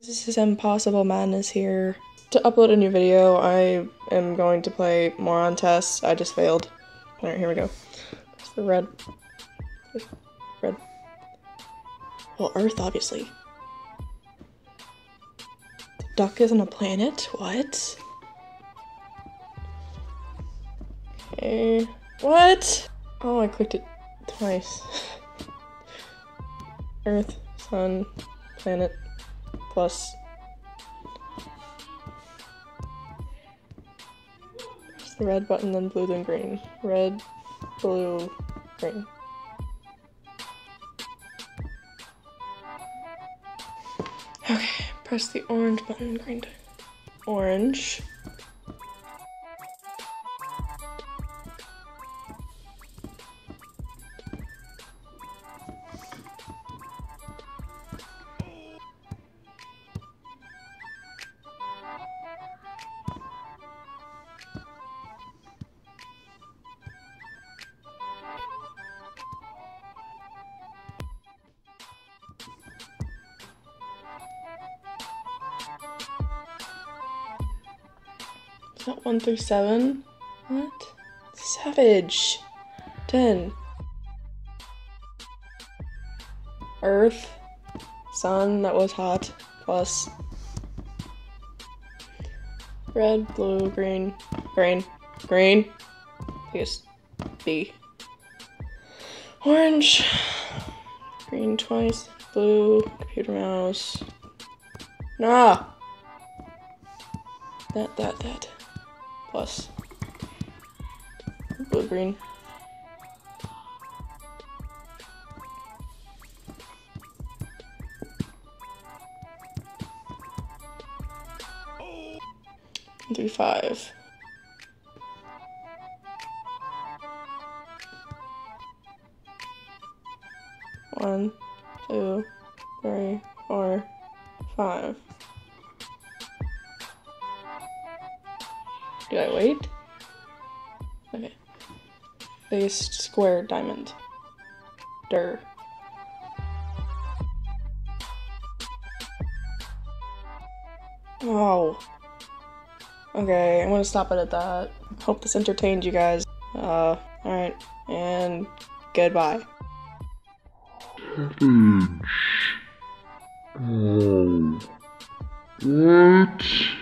This is Impossible Madness here. To upload a new video, I am going to play Moron Test. I just failed. Alright, here we go. It's the red. There's red. Well, Earth, obviously. The duck isn't a planet? What? Okay. What? Oh, I clicked it twice. Earth, sun, planet. Plus, there's the red button, then blue, then green. Red, blue, green. Okay, press the orange button, green. Orange. Not 1 through 7. What? Savage. 10. Earth. Sun. That was hot. Plus. Red, blue, green, green, green. I guess B. Orange. Green twice. Blue. Computer mouse. Nah. That. Plus blue green. Oh. 3 5. One, two, three, 4, 5. Do I wait? Okay. Based square diamond. Durr. Oh. Okay, I'm gonna stop it at that. Hope this entertained you guys. Alright. And goodbye. What?